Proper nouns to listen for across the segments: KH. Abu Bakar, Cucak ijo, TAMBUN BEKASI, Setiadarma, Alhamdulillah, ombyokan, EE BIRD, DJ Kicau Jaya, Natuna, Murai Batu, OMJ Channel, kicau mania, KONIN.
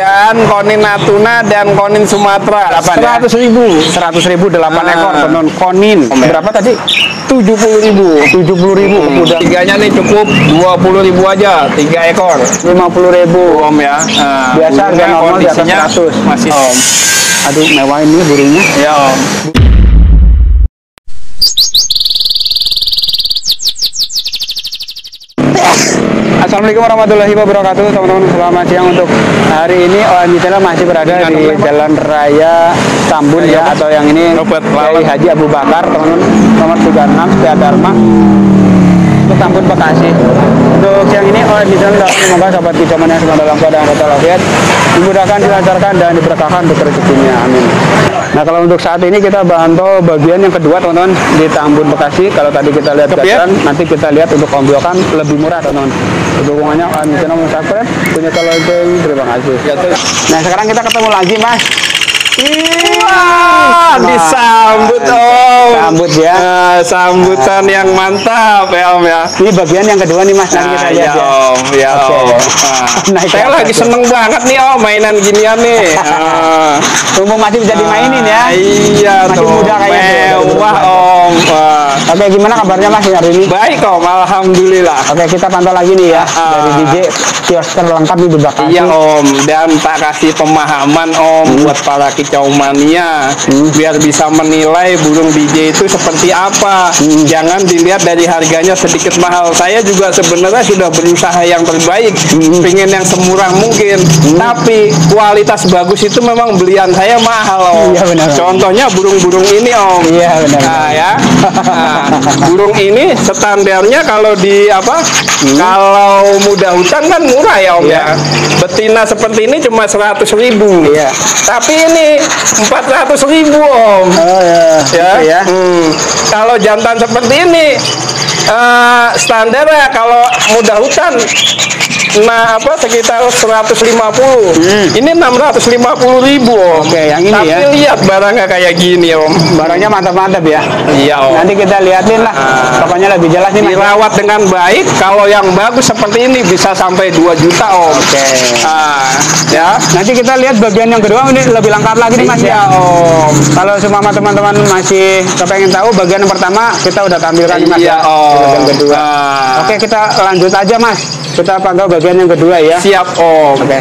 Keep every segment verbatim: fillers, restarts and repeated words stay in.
dan konin Natuna dan konin Sumatera seratus ribu delapan ah. ekor konon konin. Berapa tadi? tujuh puluh ribu tujuh puluh ribu. Udah hmm. tiganya nih cukup dua puluh ribu aja, tiga ekor lima puluh ribu om ya. Nah, biasa harga normal di atas seratus masih om. Aduh mewah ini burungnya ya om. Assalamualaikum warahmatullahi wabarakatuh teman-teman, selamat siang. Untuk hari ini O M J Channel masih berada di Jalan Raya Tambun ya, atau yang ini Kiai Haji Abu Bakar teman-teman, nomor tiga puluh enam Setiadarma, Tambun Bekasi. Untuk siang ini O M J Channel dapat membahas sahabat kicau yang sedang dalam keadaan total afiat, dimudahkan, dilancarkan dan diberkahkan untuk rezekinya, amin. Nah kalau untuk saat ini kita bantau bagian yang kedua teman-teman di Tambun Bekasi. Kalau tadi kita lihat gatan, nanti kita lihat untuk kombiokan lebih murah teman-teman. Dukungannya O M J Channel, subscribe, punya lonceng, terima kasih. Nah sekarang kita ketemu lagi mas. Wah, disambut om. Sambut ya. Nah, sambutan nah. yang mantap ya om ya. Ini bagian yang kedua nih mas. Nah, kita ya, ya om, ya okay. om. Nah. Nah, saya lagi atas. seneng banget nih om, mainan ginian nih. Nah. Umum masih bisa dimainin ya. Iya masih tuh. Muda kayaknya. Mewah om. Nah. Oke gimana kabarnya mas hari ini? Baik om, alhamdulillah. Oke kita pantau lagi nih ya. Nah. Dari D J kiosker lengkap di Bekasi. Iya om. Dan tak kasih pemahaman om hmm. buat para kicau mania hmm. biar bisa menilai burung D J itu seperti apa. hmm. Jangan dilihat dari harganya sedikit mahal. Saya juga sebenarnya sudah berusaha yang terbaik, hmm. pengen yang semurah mungkin, hmm. tapi kualitas bagus itu memang belian saya mahal om. Ya, benar. Contohnya burung-burung ini om. Iya benar. Nah, ya. Nah, burung ini standarnya kalau di apa hmm. kalau muda hutan kan murah ya om ya, ya. Betina seperti ini cuma seratus ribu ya. Tapi ini empat ratus ribu om. Oh, ya, ya. ya. Hmm. Kalau jantan seperti ini uh, standarnya kalau muda hutan nah apa sekitar seratus lima puluh. hmm. Ini enam ratus lima puluh ribu om. Oke, yang ini tapi ya. Lihat barangnya kayak gini om, barangnya mantap-mantap ya. Iya om, nanti kita lihatin lah uh, pokoknya lebih jelas nih, dirawat dengan baik. Kalau yang bagus seperti ini bisa sampai dua juta om. Oke uh, ya, nanti kita lihat bagian yang kedua ini lebih lengkap lagi nih mas ya om. Kalau semua teman-teman masih kepengen tahu bagian yang pertama kita udah tampilkan nih mas ya om. Bagian kedua uh, oke kita lanjut aja mas, kita pantau bagian yang kedua ya. Siap om. Oke.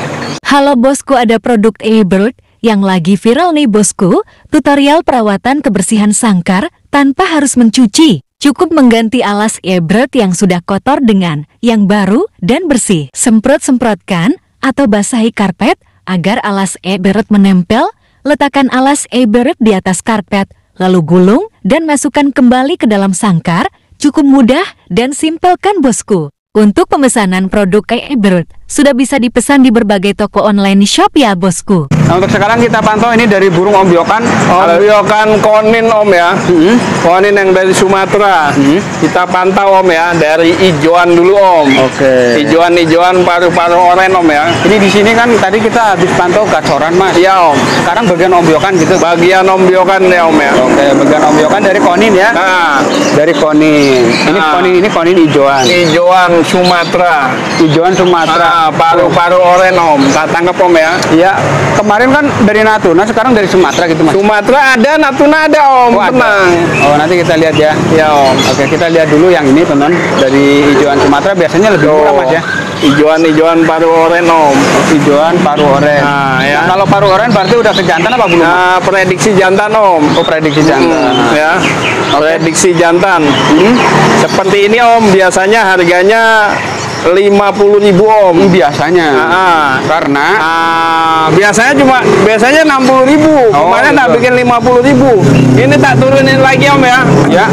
Halo bosku, ada produk E E BIRD yang lagi viral nih bosku. Tutorial perawatan kebersihan sangkar tanpa harus mencuci. Cukup mengganti alas E E BIRD yang sudah kotor dengan yang baru dan bersih. Semprot-semprotkan atau basahi karpet agar alas E E BIRD menempel. Letakkan alas E E BIRD di atas karpet, lalu gulung dan masukkan kembali ke dalam sangkar. Cukup mudah dan simpel kan bosku. Untuk pemesanan produk E E BIRD sudah bisa dipesan di berbagai toko online shop ya bosku. Nah, untuk sekarang kita pantau ini dari burung ombyokan, ombyokan konin om ya, hmm. konin yang dari Sumatera. Hmm. Kita pantau om ya, dari ijoan dulu om. Oke. Okay. Ijoan-ijoan paru-paru oren om ya. Ini di sini kan tadi kita habis pantau gacoran mas. Iya om. Sekarang bagian ombyokan gitu. Bagian ombyokan ya om ya. Oke. Okay. Bagian ombyokan dari konin ya. Nah. Dari konin. Ini nah. konin ini konin ijoan. Ijoan Sumatera. Ijoan Sumatera. Paru-paru nah, oren om. Tak tangkap om ya. Iya. Kemarin kan dari Natuna, sekarang dari Sumatera gitu mas. Sumatera ada, Natuna ada om. Oh, tenang. Ada. Oh nanti kita lihat ya. Ya om. Oke kita lihat dulu yang ini teman. Dari hijauan Sumatera biasanya lebih murah mas ya. Hijauan-hijauan paru oren om. Hijauan paru oren. Nah ya. Nah, kalau paru oren berarti udah ke jantan apa belum? Nah, prediksi jantan om. Oh prediksi jantan. Hmm, ya. Prediksi jantan. Hmm. Seperti ini om biasanya harganya lima puluh ribu om biasanya. Aa, karena aa, biasanya cuma biasanya enam puluh ribu. Oh, kemarin tak bikin lima puluh ribu. Ini tak turunin lagi om ya. Ya.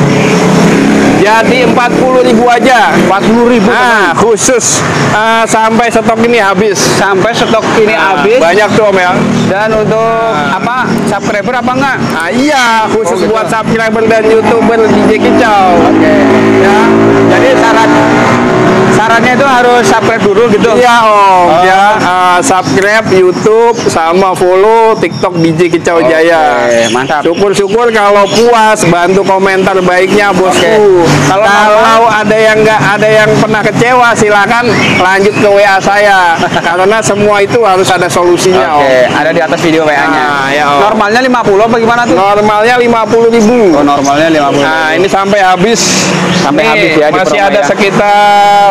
Jadi empat puluh ribu aja. empat puluh ribu. Nah, khusus uh, sampai stok ini habis. Sampai stok ini nah, habis. Banyak tuh om ya. Dan untuk nah. apa? Subscriber apa enggak? Nah, iya, khusus oh, gitu. Buat subscriber dan YouTuber D J Kicau. Oke. Okay. Ya. Jadi syarat sarannya itu harus subscribe dulu gitu. Iya om. Oh. Ya, uh, subscribe YouTube sama follow TikTok D J Kicau Jaya. Okay, mantap. Syukur-syukur kalau puas, bantu komentar baiknya bosku. Okay. Kalau, kalau ada yang nggak ada yang pernah kecewa, silakan lanjut ke W A saya. Karena semua itu harus ada solusinya. Oke, okay. Om. Ada di atas video W A-nya. Nah, ya, normalnya lima puluh apa gimana tuh? Normalnya lima puluh ribu. Oh, normalnya lima puluh ribu. Nah, ini sampai habis. Sampai nih, habis ya. Masih ada ya. Sekitar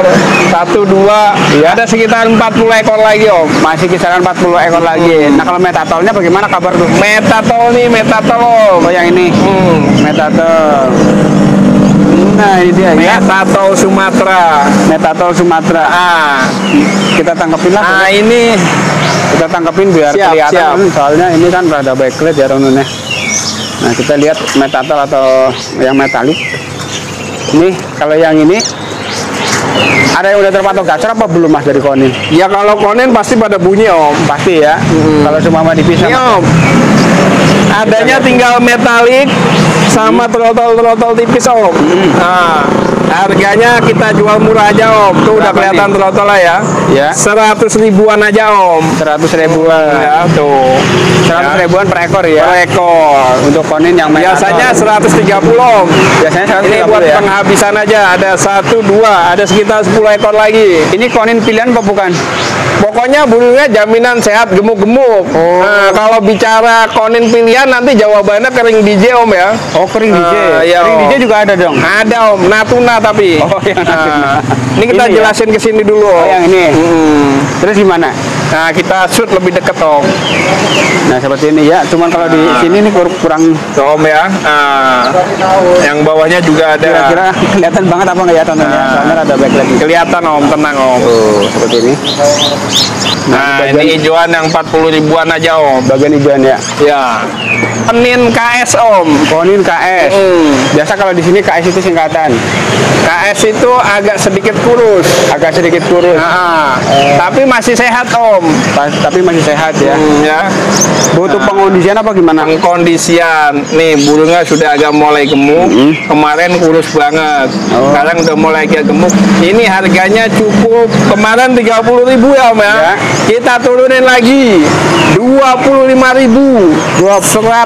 satu dua ya. Ada sekitar empat puluh ekor lagi, Om. Masih kisaran empat puluh ekor hmm. lagi. Nah, kalau metatolnya bagaimana kabar tuh? Metatol nih, metatol Om. Oh, yang ini. Hmm. Metatol. Nah, ini dia ya. Metatol Sumatera. Metatol Sumatera. Ah, kita tangkepin lah. Ah, ini kita tangkepin biar siap, kelihatan. Siap. Soalnya ini kan ada backlight ya, Ronunnya. Nah, kita lihat metatol atau yang metalik. Nih, kalau yang ini ada yang udah terpatok gacor apa belum Mas dari konin? Ya kalau konin pasti pada bunyi Om, pasti ya. Hmm. Kalau cuma mah dipisah. Ini, Om. Adanya tinggal metalik sama hmm. trotol-trotol tipis Om. Hmm. Nah, harganya kita jual murah aja Om. Tuh berapa udah kelihatan trotolnya ya. Ya. seratus ribuan aja Om. seratus ribuan. Ya, tuh. seratus ribuan per ekor ya. Per ekor. Untuk konin yang metalik. Biasanya seratus tiga puluh Om. Biasanya seratus tiga puluh. Ini buat ya? Penghabisan aja ada satu dua, ada sekitar sepuluh ekor lagi. Ini konin pilihan apa bukan? Pokoknya burungnya jaminan sehat, gemuk-gemuk. Oh. Nah, kalau bicara konin pilihan nanti jawabannya kering D J Om ya. Oh, kering D J. Uh, ya, kering D J juga ada dong. Ada Om, Natuna tapi. Oh, yang Natuna. Nah, ini kita ini jelasin ya? Ke sini dulu. Oh, yang ini. Hmm. Terus gimana? Nah, kita shoot lebih deket Om. Nah, seperti ini ya. Cuman kalau nah. di sini nih kurang Om ya. Nah, yang bawahnya juga ada. Kira-kira kelihatan banget apa enggak ya tontonnya? Nah. Soalnya ada backlight. Kelihatan Om, tenang Om. Tuh, seperti ini. Nah, nah ini hijauan yang empat puluh ribuan aja Om. Bagian hijauan ya. Ya. Konin K S Om. Konin K S. Mm. Biasa kalau di sini K S itu singkatan. K S itu agak sedikit kurus, agak sedikit kurus. Nah, eh. Tapi masih sehat Om. Ta tapi masih sehat ya. Mm, ya. Butuh nah. pengkondisian apa gimana? Pengkondisian. Nih burungnya sudah agak mulai gemuk. Mm -hmm. Kemarin kurus banget. Oh. Sekarang udah mulai agak gemuk. Ini harganya cukup kemarin tiga puluh ribu ya Om ya. Ya. Kita turunin lagi dua puluh lima ribu.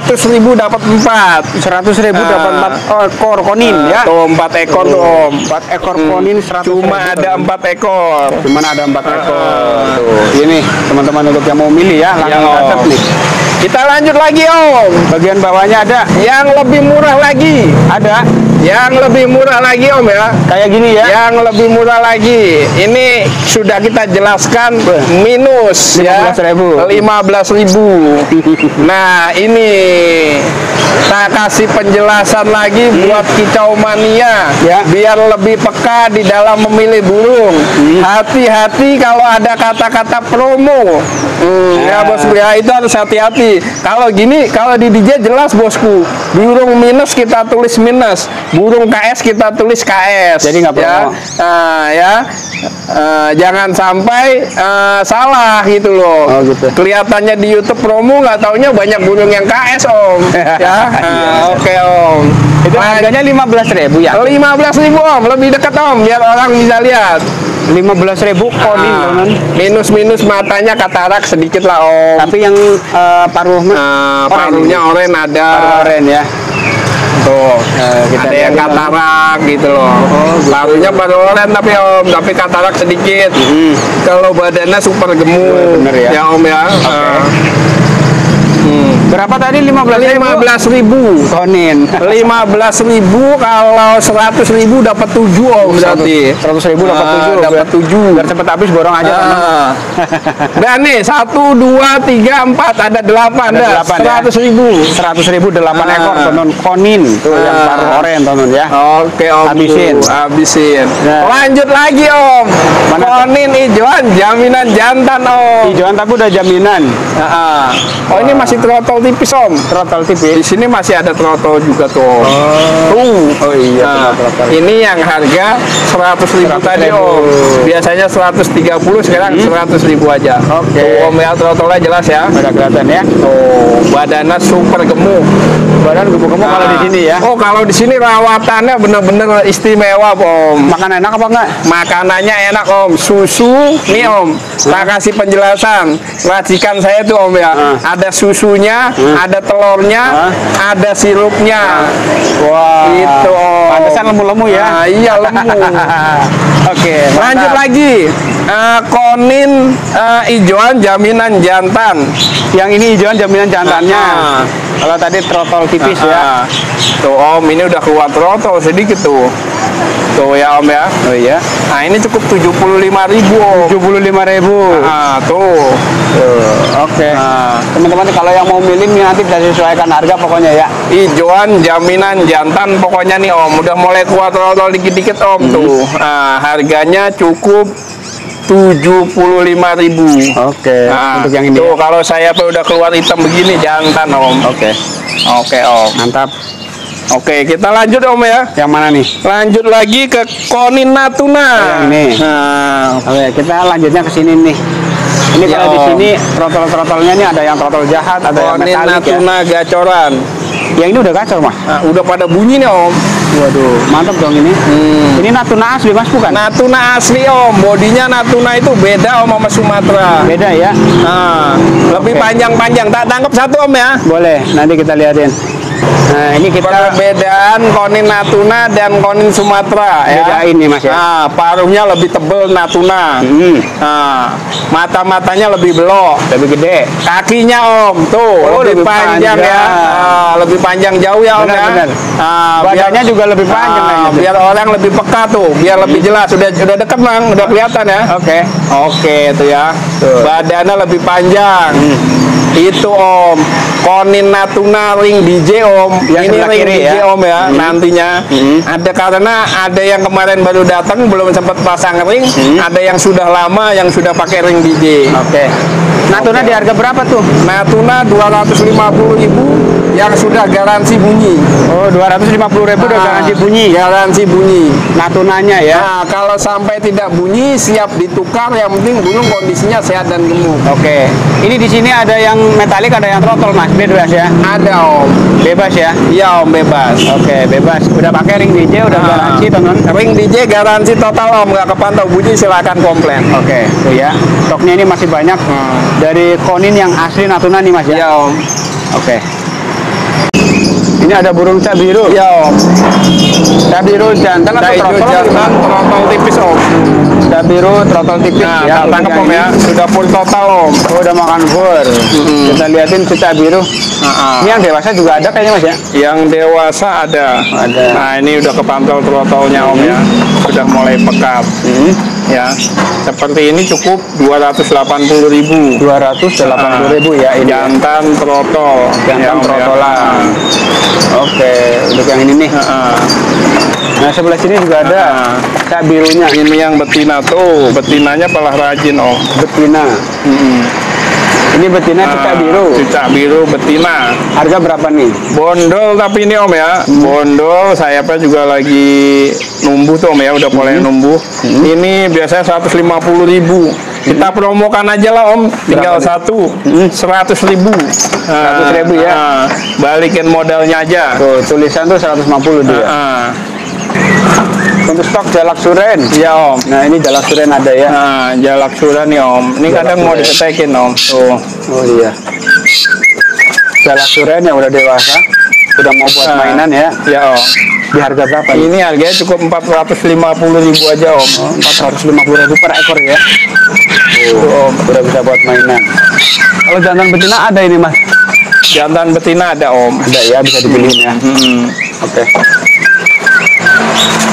seratus ribu dapat empat. seratus ribu nah. dapat empat ekor konin nah. ya. Tuh empat ekor tuh Om. empat ekor hmm. konin seratus. Cuma ada empat ekor. Cuman ada empat ekor. Tuh. Ini teman-teman untuk yang mau milih ya, langsung ya, catat nih. Kita lanjut lagi Om. Bagian bawahnya ada yang lebih murah lagi. Ada yang lebih murah lagi Om ya. Kayak gini ya. Yang lebih murah lagi. Ini sudah kita jelaskan minus ya. lima belas ribu. Nah, ini tak kasih penjelasan lagi hmm. buat kicau mania ya, biar lebih peka di dalam memilih burung. Hati-hati hmm. kalau ada kata-kata promo. Hmm, ya, ya bos ya, itu harus hati-hati. Kalau gini, kalau di D J jelas bosku. Burung minus kita tulis minus, burung K S kita tulis K S. Jadi nggak promo. Ya, nah, ya. Uh, jangan sampai uh, salah gitu loh. Oh, gitu. Kelihatannya di YouTube promo, nggak taunya banyak burung yang K S Om. Ya, nah, oke okay, Om. Itu harganya lima belas ribu ya. lima belas ribu Om, lebih dekat Om, biar orang bisa lihat. lima belas ribu konin nah, minus-minus matanya katarak sedikit lah Om. Tapi yang uh, paruh nah, paruhnya oren ada. Paruh oren ya. Tuh, nah, kita ada yang katarak lalu. Gitu loh. Oh, paruhnya paruh oren tapi Om, tapi katarak sedikit. Mm. Kalau badannya super gemuk. Bener ya. Ya Om ya. Okay. Uh, Berapa tadi? lima belas ribu konin. lima belas ribu kalau seratus ribu dapat tujuh Om berarti. seratus ribu dapat tujuh. Dapat tujuh. Biar cepet habis borong aja. Ah. Dan nih satu dua tiga empat ada delapan ada seratus ribu. seratus ribu delapan ekor tonton konin tuh ah. yang paruh oren tonton ya. Oke Om. Habisin. Habisin. Nah. Lanjut lagi Om. Mana konin hijauan jaminan jantan Om. Hijauan tapi udah jaminan. Ah. Oh, oh ini masih trotol tipis Om, trotol tipis. Di sini masih ada trotol juga tuh. Oh, oh iya. Nah, trotol. Ini yang harga seratus ribu tadi Om. Biasanya seratus tiga puluh, sekarang hmm. seratus ribu aja. Oke. Okay. Om ya, trotolnya jelas ya. Ada kelihatan ya. Oh, badannya super gemuk. Badan gemuk-gemuk nah. kalau di sini ya. Oh, kalau di sini rawatannya bener-bener istimewa Om. Makan enak apa enggak? Makanannya enak Om. Susu nih Om. Saya kasih penjelasan. Racikan saya tuh Om ya. Nah. Ada susunya, hmm. ada telurnya, huh? ada sirupnya. Wah. Wow. Itu. Pantesan lemu-lemu ya. Nah, iya lemu. Oke. Lanjut lagi. Uh, konin uh, ijoan jaminan jantan. Yang ini ijoan jaminan jantannya. Nah, kalau tadi trotol tipis nah, ya. Tuh Om, ini udah keluar trotol sedikit tuh. Tuh ya Om ya. Oh iya. Nah, ini cukup tujuh puluh lima ribu. tujuh puluh lima ribu. Nah, tuh. Tuh. Oke. Okay. Nah, teman-teman kalau yang mau milih nanti bisa sesuaikan harga pokoknya ya. Ijoan jaminan jantan pokoknya nih Om, udah mulai keluar trotol dikit-dikit Om hmm. tuh. Nah, harganya cukup tujuh puluh lima ribu. Oke. Nah, untuk yang ini. Tuh ya? Kalau saya tuh udah keluar hitam begini jantan Om. Oke. Oke Om. Mantap. Oke, kita lanjut Om ya. Yang mana nih? Lanjut lagi ke konin natuna. Oh, yang ini. Nah, oke, kita lanjutnya ke sini nih. Ini ya, kalau Om. Di sini trotol-trotolnya nih ada yang trotol jahat, ada konin yang metalik, natuna ya. Gacoran. Yang ini udah gacor Mas. Nah, udah pada bunyi nih Om. Waduh, mantap dong ini. Hmm. Ini natuna asli Mas bukan? Natuna asli Om. Bodinya natuna itu beda Om sama Sumatera. Beda ya. Nah, okay. Lebih panjang-panjang. Tak tangkap satu Om ya? Boleh. Nanti kita lihatin. Nah, ini kita perbedaan konin natuna dan konin Sumatera ya. Bedain nih Mas ya. Nah, paruhnya lebih tebel natuna. Hmm. Nah, mata-matanya lebih belok, lebih gede. Kakinya Om tuh oh, lebih, lebih panjang, panjang ya. Nah, lebih panjang jauh ya Om benar, ya. Benar. Nah, badannya biar, juga lebih panjang nah, nah, biar orang lebih peka tuh, biar hmm. lebih jelas. Sudah sudah dekat Bang, udah kelihatan ya. Oke. Okay. Oke, okay, itu ya. Tuh. Badannya lebih panjang. Hmm. Itu Om, konin natuna ring D J Om, yang ini ring kiri, D J ya? Om ya, hmm. nantinya hmm. ada karena ada yang kemarin baru datang belum sempat pasang ring, hmm. ada yang sudah lama yang sudah pakai ring D J. Oke. Okay. Natuna okay. di harga berapa tuh? Natuna dua ratus lima puluh ribu yang sudah garansi bunyi. Oh, dua ratus lima puluh ribu udah garansi bunyi, garansi bunyi. Natunanya ya. Nah, kalau sampai tidak bunyi siap ditukar, yang penting burung kondisinya sehat dan gemuk. Oke. Okay. Ini di sini ada yang metalik, ada yang trotol Mas, bebas ya? Ada Om. Bebas ya? Iya Om, bebas. Oke, okay, bebas. Udah pakai ring D J, udah nah. garansi teman. Ring D J garansi total Om, nggak kepantau bunyi silakan komplain. Oke, okay. tuh ya. Stoknya ini masih banyak hmm. dari konin yang asli natuna nih Mas ya? Iya Om. Oke. Okay. Ini ada burung cap biru. Iya Om. Cap biru jantan atau trotol? Jantan, trotol tipis Om. Cap biru trotol tipis nah, ya. Tangkap Om ya. Sudah full total Om. Oh, udah makan full. Hmm. Kita liatin ke cap biru. Nah, ini yang dewasa juga ada kayaknya Mas ya? Yang dewasa ada. Ada. Nah, ini udah kepantau trotolnya Om hmm. ya. Sudah mulai pekat. Hmm. Ya. Seperti ini cukup dua ratus delapan puluh ribu. dua ratus delapan puluh ribu ya ini. Jantan trotol. Jantan trotolan. Oke, untuk yang ini nih. Uh-uh. Nah, sebelah sini juga ada uh-uh. cap birunya. Ini yang betina tuh. Betinanya palah rajin, Om. Betina. Mm-hmm. Ini betina uh, cucak biru. Cucak biru betina. Harga berapa nih? Bondol tapi ini Om ya. Hmm. Bondol sayapnya juga lagi numbuh tuh Om ya, udah mulai hmm. numbuh. Hmm. Ini biasanya seratus lima puluh ribu. Kita promokan aja lah Om, tinggal satu seratus ribu, seratus ribu ya. Uh, balikin modalnya aja. Tuh, tulisan tuh seratus lima puluh dia. Uh, uh. Untuk stok jalak suren, ya Om. Nah ini jalak suren ada ya. Nah, jalak suren nih Om. Ini jalak kadang suren. Mau diketekin Om. Tuh, oh iya. Jalak suren yang udah dewasa, sudah mau buat uh, mainan ya. Ya Om. Di harga berapa? Ini harganya cukup empat ratus lima puluh ribu aja Om. empat ratus lima puluh ribu per ekor ya. Tuh Om, udah bisa buat mainan. Kalau jantan betina ada ini Mas? Jantan betina ada Om. Ada ya, bisa dipilihin ya. Hmm. Oke. Okay.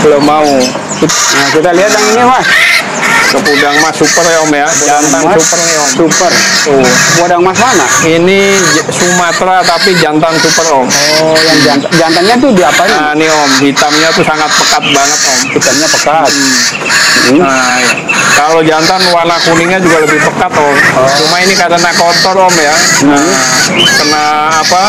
Belum mau. Nah, kita lihat yang ini Mas. Kepudang Mas super ya Om ya. Jantan mas, super nih Om. Super. Tuh. Kepudang Mas mana? Ini Sumatera tapi jantan super Om. Oh, yang jantan, jantannya tuh diapain? Nah, nih Om, hitamnya tuh sangat pekat banget Om. Hitamnya pekat. Hmm. Hmm. Nah, ya. Kalau jantan warna kuningnya juga lebih pekat Om. Oh. Cuma ini karena kotor Om ya. Nah, hmm. kena apa?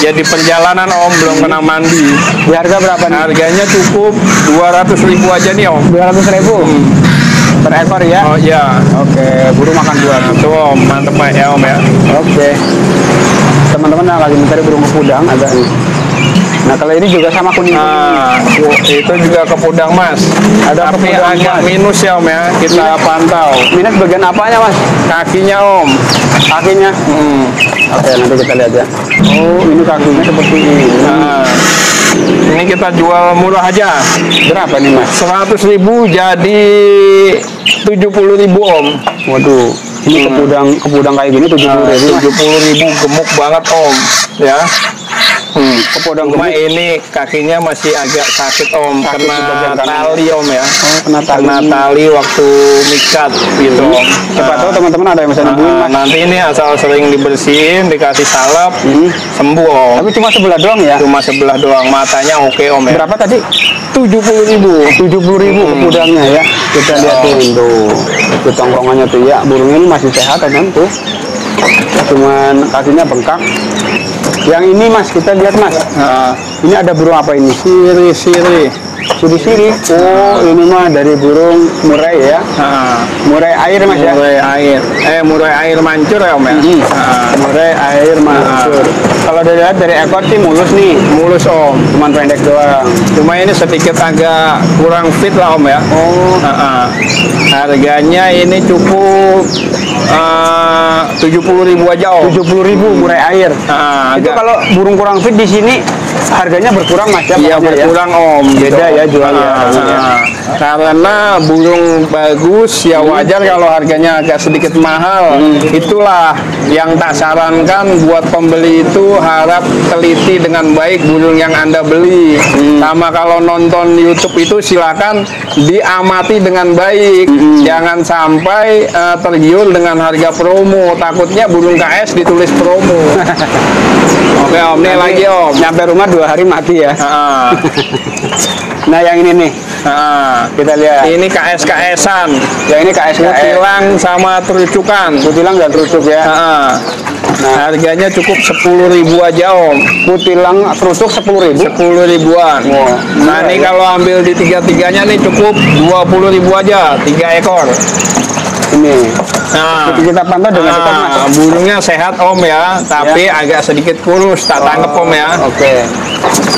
Ya di perjalanan Om belum hmm. kena mandi. Di harga berapa nih? Harganya cukup dua ratus ribu aja nih Om. dua ratus ribu. Hmm. Per ekor ya? Oh iya. Oke, burung makan dua. Tuh Om, mantep ya Om ya. Oke. Teman-teman lagi mencari burung kepudang ada nih. Nah kalau ini juga sama kuning. Nah, itu juga kepudang mas. Ada tapi agak mas. Minus ya om ya. Kita minus. Pantau. Minus bagian apanya mas? Kakinya om. Kakinya. Hmm. Oke nanti kita lihat ya. Oh ini kakinya seperti ini. Nah. Ini kita jual murah aja. Berapa nih mas? seratus ribu jadi tujuh puluh ribu om. Waduh. Ini hmm. kepudang kepudang kayak gini tujuh puluh ribu. tujuh puluh ribu gemuk banget om. Ya. Hmm. Kepodang cuma ini kakinya masih agak sakit om, sakit kena tali om ya, oh, kena tali. Kena tali waktu mikat gitu om. Siapa tahu teman-teman ada yang bisa nyembuhin mas. Nanti ini asal sering dibersihin, dikasih salep, hmm. sembuh om. Tapi cuma sebelah doang ya? Cuma sebelah doang, matanya oke okay, om ya. Berapa tadi? tujuh puluh ribu. tujuh puluh ribu hmm. kepodangnya ya. Kita lihat tuh, tuh tongkrongannya tuh ya, burungnya ini masih sehat kan tuh. Cuman kakinya bengkak. Yang ini mas, kita lihat mas. Nah, ini ada burung apa ini? Siri-siri. Siri-siri. Oh, ini mah dari burung murai ya. Nah, murai air mas ya. Murai air. Eh, murai air mancur ya om ya. Mm-hmm. Nah, murai air mancur. Nah. Kalau dilihat dari ekor sih mulus nih, mulus om. Cuman pendek doang. Cuma ini sedikit agak kurang fit lah om ya. Oh. Nah, harganya ini cukup. Uh, tujuh puluh ribu aja om. tujuh puluh ribu murai air. Nah, itu agak. Kalau burung kurang fit di sini harganya berkurang mas ya? Iya berkurang ya? Om. Beda gitu. Ya jualnya. Nah, ya. Karena burung bagus ya wajar hmm. kalau harganya agak sedikit mahal. Hmm. Itulah yang tak sarankan buat pembeli itu harap teliti dengan baik burung yang anda beli. Hmm. Sama kalau nonton YouTube itu silakan diamati dengan baik. Hmm. Jangan sampai uh, tergiur dengan harga promo, takutnya burung K S ditulis promo. Oke om, ini lagi om, nyampe rumah dua hari mati ya. uh. Nah yang ini nih, uh. kita lihat ini K S K S-an yang ini K S K S kutilang sama terucukan, kutilang dan terucuk ya. uh. Nah, harganya cukup sepuluh ribu aja om. Kutilang terusuk sepuluh ribu. sepuluh ribuan. Wow. Nah, ini kalau ambil di tiga-tiganya nih cukup dua puluh ribu aja, tiga ekor. Ini. Nah, kita pantau dengan dekat mas. Burungnya sehat om ya, tapi ya. Agak sedikit kurus, tak oh, tangkep om ya. Oke. Okay.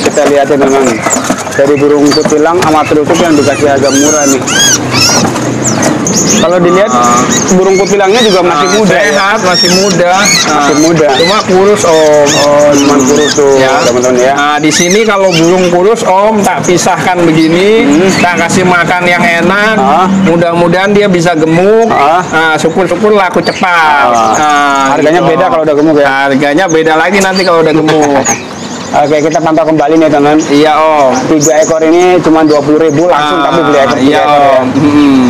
Kita lihat ya teman. Dari burung kutilang sama terusuk yang dikasih agak murah nih. Kalau dilihat uh, burung kutilangnya juga masih uh, muda, sehat, ya? masih muda, uh, masih muda. Cuma kurus om, oh, cuma hmm. kurus tuh, ya. teman-teman ya. Nah, di sini kalau burung kurus om tak pisahkan begini, hmm. tak kasih makan yang enak. Uh. Mudah-mudahan dia bisa gemuk. Uh. Nah, syukur-syukur laku cepat. Uh. Nah, harganya gitu. Beda kalau udah gemuk ya. Harganya beda lagi nanti kalau udah gemuk. Oke, kita pantau kembali nih teman. Iya om. Tiga ekor ini cuma dua puluh ribu langsung, ah, tapi beli ekor. Iya om. Hmm.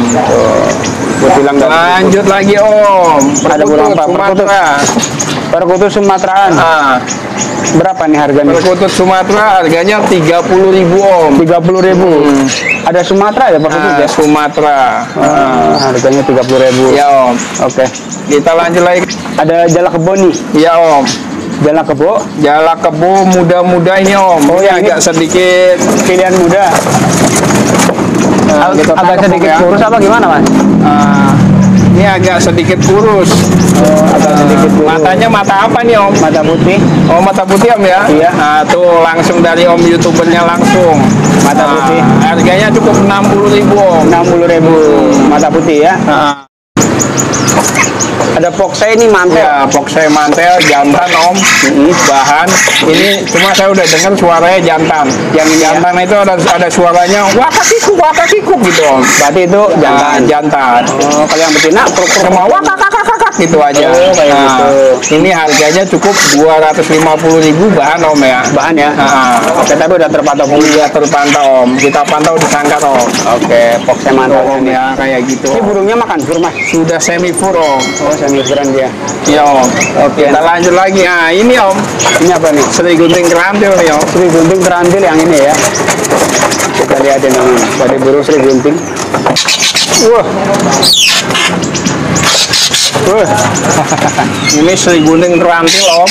Lanjut, lanjut lagi om. Ada burung apa? Sumatera. Perkutut Sumateraan. Ah. Berapa nih harganya? Perkutut Sumatera harganya tiga puluh ribu om. tiga puluh ribu. Hmm. Ada Sumatera ya perkutut ah, ya? Sumatera. Ah. Ah, harganya tiga puluh ribu. Iya om. Oke. Kita lanjut lagi. Ada jalak kebo nih. Iya om. Jalak kebo, jalak kebo muda-muda ini om. Oh ya, agak sedikit pilihan muda. Nah, gitu, agak sedikit ya. Kurus apa gimana mas? Uh, ini agak sedikit kurus. Oh, agak uh, sedikit kurus. Matanya mata apa nih om? Mata putih. Oh mata putih om ya? Iya. Nah, tuh langsung dari om youtubernya langsung. Mata uh, putih. Harganya cukup enam puluh ribu om. enam puluh ribu mata putih ya. Uh. Ada poksai ini mantel. Ya, poksai mantel jantan om. Ini bahan ini cuma saya udah dengar suaranya jantan. Yang jantan ya? Itu ada ada suaranya wakakikuk wakakikuk gitu om. Berarti itu jantan. Nah, jantan. Oh, kalau yang betina sama wakakakakak gitu aja. Oh, kayak nah, gitu. Ini harganya cukup dua ratus lima puluh ribu bahan om ya. Bahan ya. Nah, oke, tapi udah terpantau. Iya terpantau om. Kita pantau disangkar om. Oke, poksai mantel om ya kayak gitu. Ini burungnya makan fur mas. Sudah semi fur om. Oh, mikiran dia. Iya om. Oke. Kita lanjut lagi. Nah ini om. Ini apa nih? Seri gunting kerantil nih om. Seri gunting kerantil yang ini ya. Kita lihat yang ini. Pada burung seri gunting. Wah. Wah. Ini seri gunting kerantil om.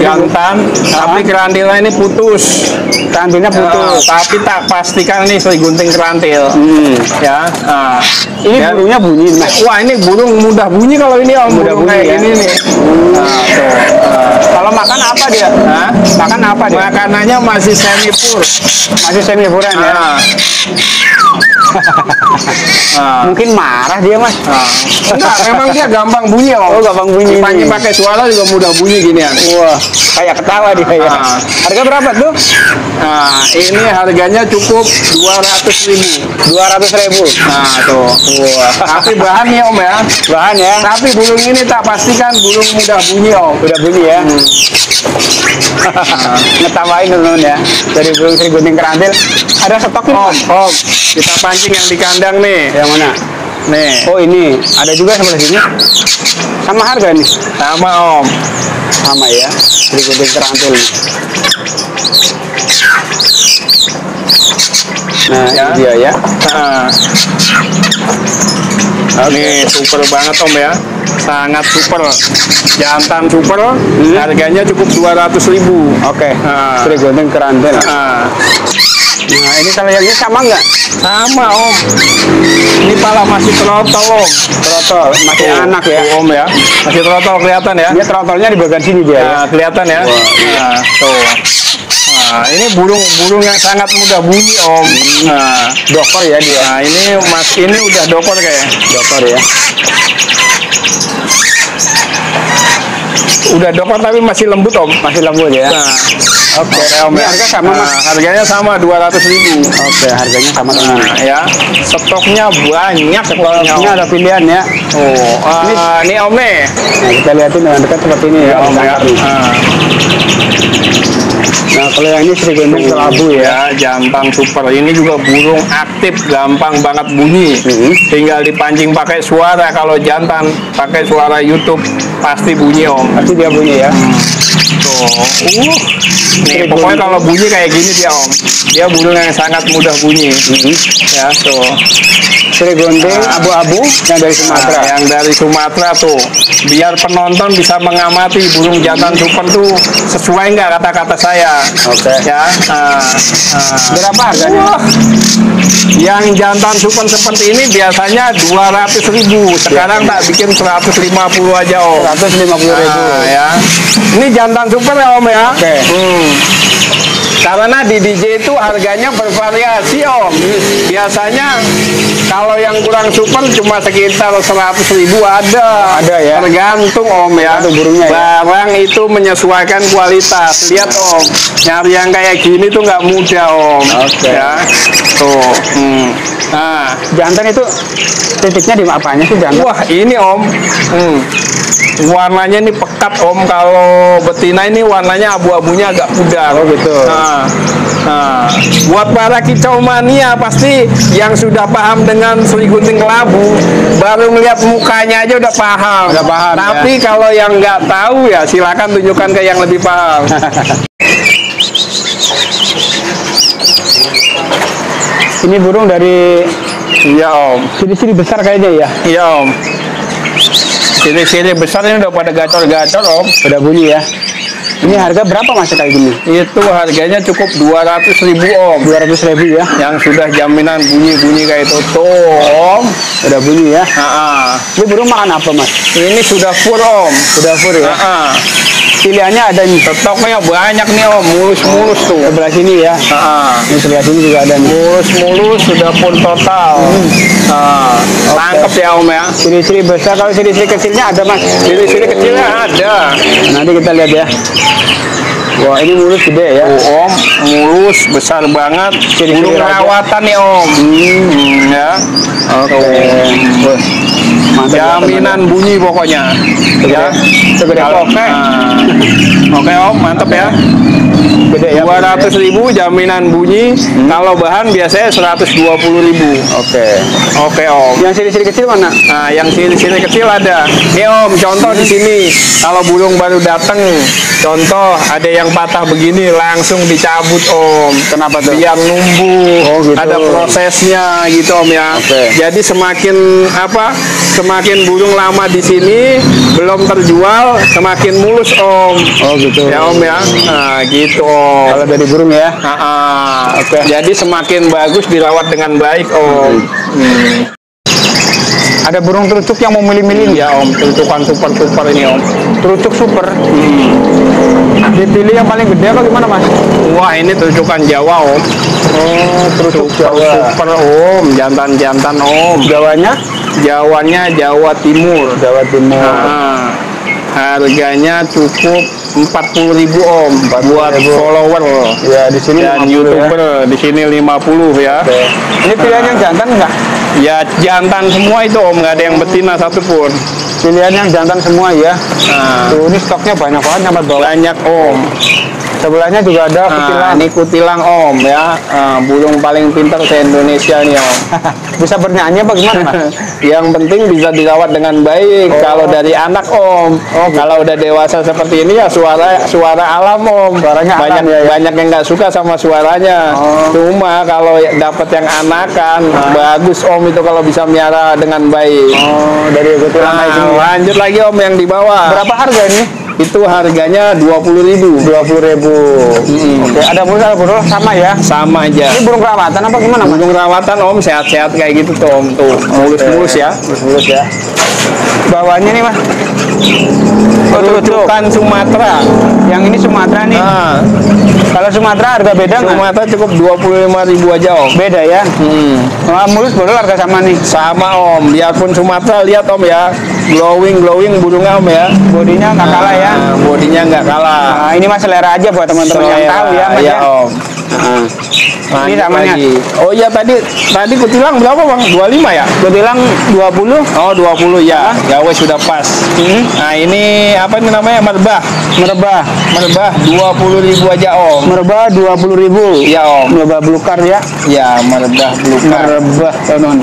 Jantan. Tapi kerantilnya ini putus. Kerantilnya putus. Ya, tapi tak pastikan ini seri gunting kerantil. Hmm. Ya. Nah. Ini ya. Burungnya bunyi. Nah. Wah ini burung mudah bunyi kalau ini om. Mudah bunyi kayak ya. Ini nih. Hmm. Nah, so, uh, kalau mak Makan apa dia? Hah? Makan apa dia? Makanannya masih semi pur. Masih semi puran ya. Ah. Ah. Mungkin marah dia mas. Ah. Enggak, memang dia gampang bunyi om. Oh, gampang bunyi. Dipanggil pakai suara juga mudah bunyi ginian. Wah, kayak ketawa dia. Ya. Ah. Harga berapa tuh? Nah, ini harganya cukup dua ratus ribu. dua ratus ribu. Nah, tuh. Wah. Tapi bahan ya om ya. Bahan ya. Tapi burung ini tak pastikan burung mudah bunyi om. Mudah bunyi ya. Hmm. Ngetawain teman-teman ya. Dari burung Sri Gunting Kerantil. Ada stoknya om. Om. Kita pancing yang di kandang nih. Yang mana? Nih. Oh ini. Ada juga sebelah sini. Sama harga nih. Sama om. Sama ya. Sri Gunting Kerantil. Nah, ya. Dia ya. Nah. Ini super banget om ya. Sangat super. Jantan super. Hmm. Harganya cukup dua ratus ribu. Oke. Okay. Nah. Sri Gunting Kerantil. Nah. Nah, ini kalau yang ini sama nggak? Sama om. Ini pala masih trotol om. Trotol masih oh. Anak ya om ya. Masih trotol kelihatan ya. Dia trotolnya di bagian sini dia. Nah, ya? Kelihatan ya. Wow. Nah, tuh. Nah, ini burung-burung yang sangat mudah bunyi om. Nah, dokor ya dia. Nah, ini mas ini udah dokor kayak. Dokor ya. Udah dokor tapi masih lembut om. Masih lembut ya. Nah, oke okay, om. Ini harga sama mas. Nah, harganya sama dua ratus ribu. Oke, okay, harganya sama teman. Nah, ya. Stoknya banyak. Stoknya om. Ada pilihan ya. Oh, uh, ini, ini om nih. Nah, kita lihatin dengan dekat seperti ini ya om ya. Nah, kalau yang ini Sri Gunting Kelabu ya, jantan super. Ini juga burung aktif, gampang banget bunyi. Hmm. Tinggal dipancing pakai suara. Kalau jantan pakai suara YouTube pasti bunyi om. Pasti dia bunyi ya. Tuh, uh, nih pokoknya kalau bunyi kayak gini dia om. Dia burung yang sangat mudah bunyi. Hmm. Ya tuh. Sri Gunting Abu-Abu yang dari Sumatera. Nah, yang dari Sumatera tuh. Biar penonton bisa mengamati burung jantan super tuh sesuai nggak kata-kata saya. Oke. Okay. Ya. Nah, nah. Berapa harganya? Wah. Yang jantan super seperti ini biasanya dua ratus ribu. Sekarang ya. Tak bikin seratus lima puluh aja om. seratus lima puluh ribu. Nah, ya. Ini jantan super ya om ya. Oke. Okay. Hmm. Karena di D J itu harganya bervariasi om. Biasanya kalau yang kurang super cuma sekitar seratus ribu ada. Ada ya. Tergantung om ya. Burungnya, ya. Barang itu menyesuaikan kualitas. Lihat om. Nyari yang kayak gini tuh nggak mudah om. Oke. Okay. Ya. Tuh. Hmm. Nah, jantan itu titiknya di apanya sih jantan? Wah ini om. Hmm. Warnanya ini pekat om. Kalau betina ini warnanya abu-abunya agak pudar. Oh gitu. Nah, nah, buat para kicau mania pasti yang sudah paham dengan Sri Gunting Kelabu baru melihat mukanya aja udah paham. Udah paham. Tapi ya. Kalau yang nggak tahu ya silakan tunjukkan ke yang lebih paham. Ini burung dari iya om. Ciri-ciri besar kayaknya ya. Iya om. Ciri-ciri besar ini udah pada gacor-gacor om. Udah bunyi ya. Ini harga berapa mas kayak gini? Itu harganya cukup dua ratus ribu om. dua ratus ribu ya. Yang sudah jaminan bunyi-bunyi kayak itu tuh om. Udah bunyi ya. Ha-ha. Ini burung makan apa mas? Ini sudah full om. Sudah full ya. Ha-ha. Pilihannya ada nih. Stoknya banyak nih om. Mulus-mulus tuh. Sebelah sini ya. Ha-ha. Ini sebelah sini juga ada nih. Mulus-mulus sudah full total. Hmm. Tangkep okay. Ya om ya. Ciri-ciri besar. Kalau ciri-ciri kecilnya ada mas? Ciri-ciri kecilnya ada. Nanti kita lihat ya. Wah ini mulus gede ya. Oh, om, mulus besar banget. Burung perawatan nih om. Hmm, hmm, ya. Oke. Okay. Jaminan mantap, bunyi pokoknya. Segede. Ya. Segede oke. Oke nah. Okay, om, mantap ya. Gede ya. dua ratus ribu jaminan bunyi. Hmm. Kalau bahan biasanya seratus dua puluh ribu. Oke. Okay. Oke okay, om. Yang ciri-ciri kecil mana? Nah, yang ciri-ciri kecil ada. Nih om, contoh hmm. Di sini. Kalau burung baru datang, contoh ada yang patah begini langsung dicabut om. Kenapa tuh? Biar numbuh. Oh, gitu. Ada prosesnya gitu om ya. Okay. Jadi semakin apa? Semakin burung lama di sini belum terjual, semakin mulus om. Oh gitu. Ya om ya. Nah gitu om. Kalau dari burung ya. Oke. Okay. Jadi semakin bagus dirawat dengan baik om. Hmm. Hmm. Ada burung terucuk yang mau milih-milih ya Om, terucukan super-super ini Om. Terucuk super. Hmm. Dipilih yang paling gede apa gimana Mas? Wah, ini terucukan Jawa Om. Oh, terucuk super, Jawa super Om, jantan-jantan Om. Jawanya? Jawanya Jawa Timur, Jawa Timur. Nah, harganya cukup empat puluh ribu Om buat ribu. Follower ya di sini dan YouTuber ya. Di sini lima puluh ya. Oke. Ini pilihan yang jantan enggak? Ya jantan semua itu Om, nggak ada yang betina satu pun. Pilihan yang jantan semua ya. Nah. Tuh, ini stoknya banyak banget nyampe dong. Banyak Om. Sebelahnya juga ada kutilang. Nah, ini kutilang Om ya. Nah, burung paling pintar se-Indonesia nih Om. Bisa bernyanyi apa gimana Mas? Yang penting bisa dirawat dengan baik. Oh. Kalau dari anak Om, oh, kalau udah dewasa seperti ini ya suara suara alam Om. Suaranya banyak alam, ya, ya? Banyak yang nggak suka sama suaranya. Oh. Cuma kalau dapat yang anakan nah, bagus Om itu kalau bisa miara dengan baik. Oh, dari kutilang nah, itu. Lanjut lagi Om yang di bawah. Berapa harga ini? Itu harganya dua puluh ribu. dua puluh ribu. Hmm. Oke, ada burung ada burung sama ya? Sama aja. Ini burung rawatan apa gimana? Burung rawatan Om, sehat-sehat kayak gitu tuh Om tuh. Mulus-mulus ya, mulus-mulus ya. Bawahnya nih Mas. Terucukan Sumatera. Yang ini Sumatera nih. Nah. Kalau Sumatera harga beda nggak? Sumatera kan? Cukup dua puluh lima ribu aja Om. Beda ya? Hmm. Nah, mulus burung harga sama nih. Sama Om. Biarpun Sumatera lihat Om ya. Glowing-glowing burungnya Om ya. Bodinya nggak nah, kalah ya. Bodinya nggak kalah. Nah, ini Mas selera aja buat teman-teman yang tahu ya Mas ya. Om. Nah. Ini namanya. Oh iya tadi tadi kutilang berapa Bang? dua puluh lima ya? Kutilang dua puluh. Oh, dua puluh ya. Ya wes sudah pas. Hmm. Nah, ini apa ini namanya? Merbah. Merbah. Merbah dua puluh ribu aja Om. Merbah dua puluh ribu. Ya Om. Merbah blukar ya. Ya, merbah blukar. Merbah tenon.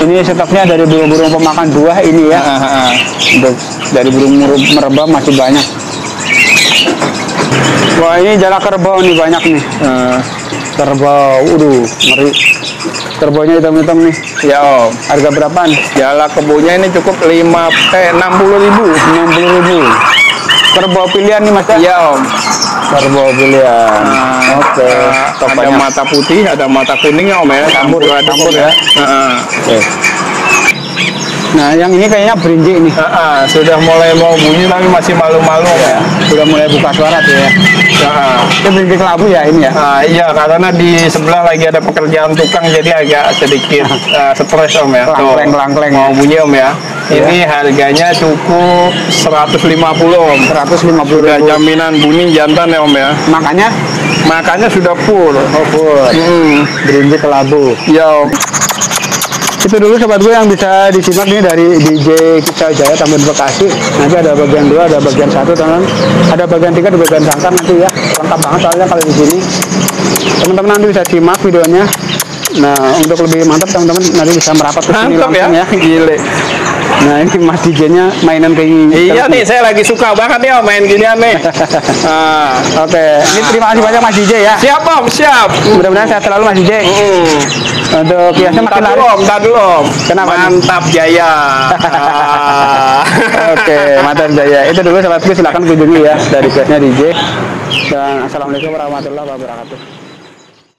Ini stoknya dari burung-burung pemakan buah ini ya. Dari burung merebah masih banyak. Wah, ini jala kerbau nih banyak nih. Kerbau, uduh, ngeri. Kerbaunya hitam-hitam nih. Ya Om. Harga berapaan? Jala kerbaunya ini cukup lima eh enam puluh ribu. enam puluh ribu. Kerbau pilihan nih Mas ya? Ya Om. Kerbau pilihan. Nah, oke. Okay. Uh, ada mata putih, ada mata kuning Om ya. Campur, campur ya. Heeh. Ya. Uh, nah, yang ini kayaknya berinjik nih. Uh, uh, sudah mulai mau bunyi tapi masih malu-malu ya. Sudah mulai buka suara tuh ya. Nah, ini berinjik labu ya ini ya. Uh, iya, karena di sebelah lagi ada pekerjaan tukang jadi agak sedikit uh, stres Om ya. Langkleng-langkleng mau bunyi Om ya. Ini ya. Harganya cukup seratus lima puluh Om. seratus lima puluh udah jaminan bunyi jantan ya Om ya. Makanya makanya sudah full. Oh, full. Hmm. Berinjik labu. Ya Om. Itu dulu sobat gue yang bisa disimak nih dari D J Kicau Jaya Tambun Bekasi. Nanti ada bagian dua, ada bagian satu teman-teman. Ada bagian tiga, ada bagian sangkar nanti ya. Lengkap banget soalnya kalau di sini. Teman-teman nanti bisa simak videonya. Nah, untuk lebih mantap teman-teman nanti bisa merapat ke sini langsung ya. Ya. Gile. Nah, ini Mas D J-nya mainan kayak gini. Iya nih, saya lagi suka banget nih main ginian nih. Nah, oke. Okay. Ini terima kasih banyak Mas D J ya. Siap Om, siap. Mudah-mudahan sehat selalu Mas D J. Mm. Untuk kiasnya makin laris. Bentar dulu Om, kenapa? Mantap Jaya. Oke, okay, mantap Jaya. Itu dulu sahabatku, silahkan kunjungi ya dari kiasnya D J. Dan Assalamualaikum warahmatullahi wabarakatuh.